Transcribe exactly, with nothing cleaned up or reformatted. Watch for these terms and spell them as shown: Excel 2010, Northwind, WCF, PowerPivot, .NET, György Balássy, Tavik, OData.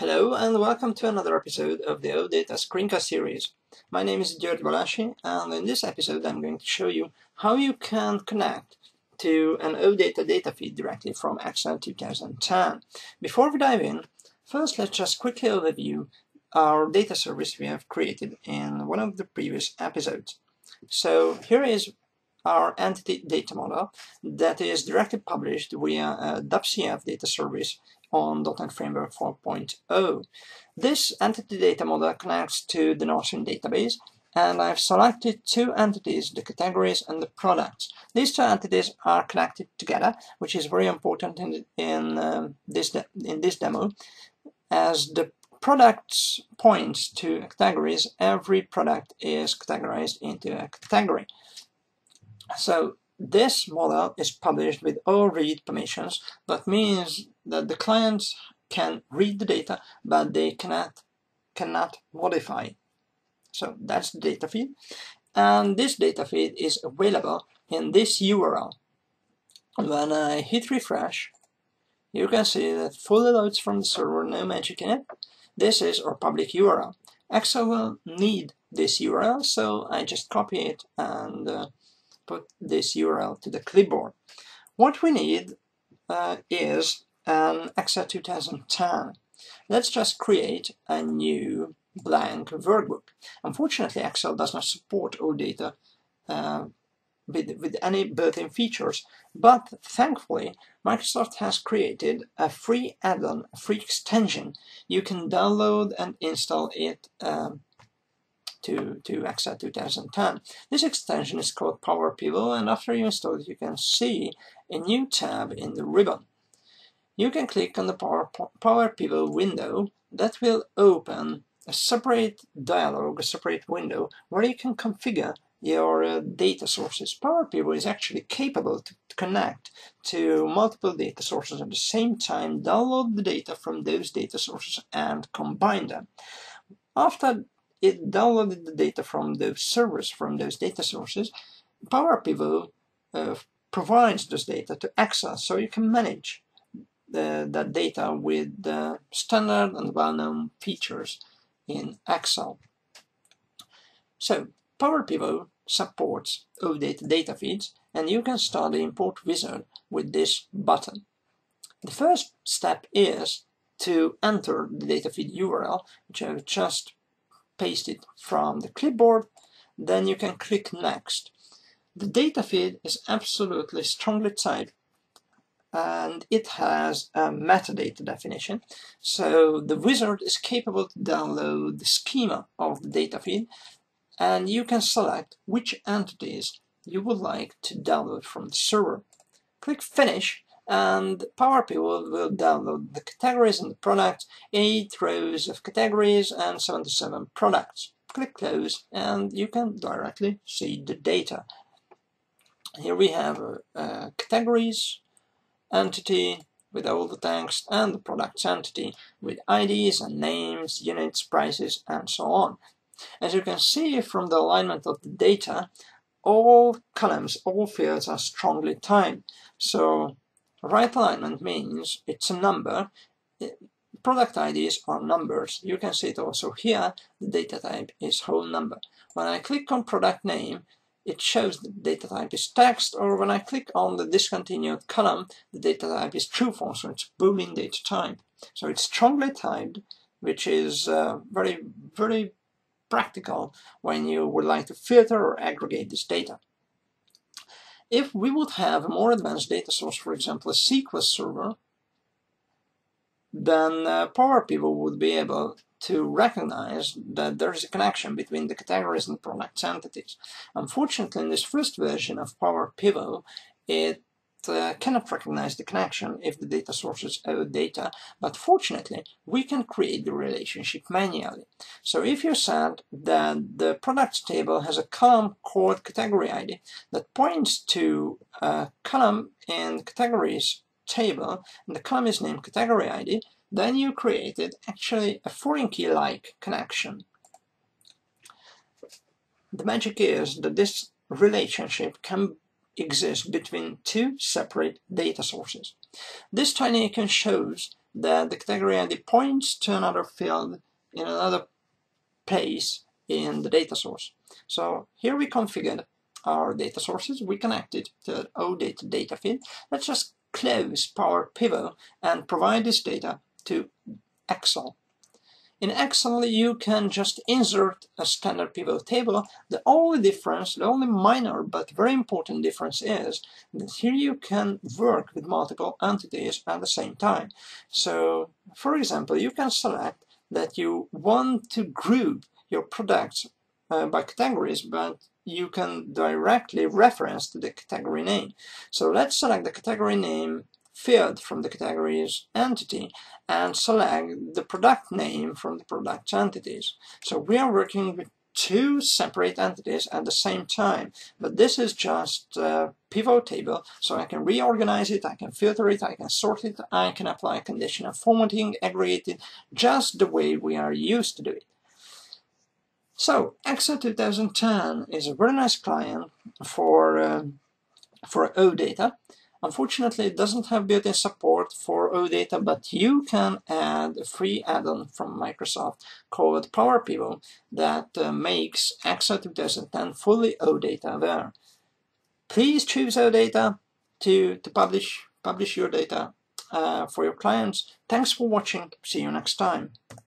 Hello and welcome to another episode of the OData screencast series. My name is György Balássy, and in this episode I'm going to show you how you can connect to an OData data feed directly from Excel twenty ten. Before we dive in, first let's just quickly overview our data service we have created in one of the previous episodes. So here is our entity data model that is directly published via a W C F data service on dot net Framework four point oh. This entity data model connects to the Northwind database, and I've selected two entities, the categories and the products. These two entities are connected together, which is very important in, in, uh, this, de in this demo, as the products points to categories. Every product is categorized into a category. So this model is published with all read permissions. That means that the clients can read the data, but they cannot cannot modify. So that's the data feed, and this data feed is available in this U R L. When I hit refresh, you can see that fully loads from the server, no magic in it. This is our public U R L. Excel will need this U R L, so I just copy it and uh, put this U R L to the clipboard. What we need uh, is an Excel twenty ten. Let's just create a new blank workbook. Unfortunately, Excel does not support OData uh, with, with any built-in features, but thankfully Microsoft has created a free add-on, a free extension. You can download and install it uh, To, to Excel twenty ten. This extension is called PowerPivot, and after you install it, you can see a new tab in the ribbon. You can click on the PowerPivot window. That will open a separate dialog, a separate window, where you can configure your uh, data sources. PowerPivot is actually capable to connect to multiple data sources at the same time, download the data from those data sources, and combine them. After it downloaded the data from those servers, from those data sources, PowerPivot uh, provides those data to Excel, so you can manage the, that data with the standard and well-known features in Excel. So PowerPivot supports OData data feeds, and you can start the import wizard with this button. The first step is to enter the data feed U R L, which I've just paste it from the clipboard, then you can click next. The data feed is absolutely strongly typed, and it has a metadata definition, so the wizard is capable to download the schema of the data feed, and you can select which entities you would like to download from the server. Click finish, and PowerPivot will download the categories and the products, eight rows of categories and seventy-seven products. Click close, and you can directly see the data. Here we have uh, uh, categories entity with all the text, and the products entity with I Ds and names, units, prices, and so on. As you can see from the alignment of the data, all columns, all fields are strongly timed. So right alignment means it's a number. Product I Ds are numbers. You can see it also here. The data type is whole number. When I click on product name, it shows the data type is text, or when I click on the discontinued column, the data type is true form, so it's Boolean data type. So it's strongly typed, which is uh, very, very practical when you would like to filter or aggregate this data. If we would have a more advanced data source, for example a S Q L server, then uh, PowerPivot would be able to recognize that there is a connection between the categories and products entities. Unfortunately, in this first version of PowerPivot, it uh, cannot recognize the connection if the data source is OData, but fortunately, we can create the relationship manually. So if you said that the products table has a column called category I D that points to a column in categories table, and the column is named category I D, then you created actually a foreign key-like connection. The magic is that this relationship can exist between two separate data sources. This tiny icon shows that the category and the points to another field in another place in the data source. So here we configured our data sources, we connected to the OData data field. Let's just close PowerPivot and provide this data to Excel. In Excel, you can just insert a standard pivot table. The only difference, the only minor but very important difference is that here you can work with multiple entities at the same time. So, for example, you can select that you want to group your products uh, by categories, but you can directly reference to the category name. So let's select the category name field from the categories entity and select the product name from the product entities. So we are working with two separate entities at the same time, but this is just a pivot table, so I can reorganize it, I can filter it, I can sort it, I can apply conditional formatting, aggregate it, just the way we are used to do it. So Excel twenty ten is a very nice client for, uh, for OData. Unfortunately, it doesn't have built-in support for OData, but you can add a free add-on from Microsoft called PowerPivot that uh, makes Excel twenty ten fully OData aware. Please choose OData to, to publish, publish your data uh, for your clients. Thanks for watching. See you next time.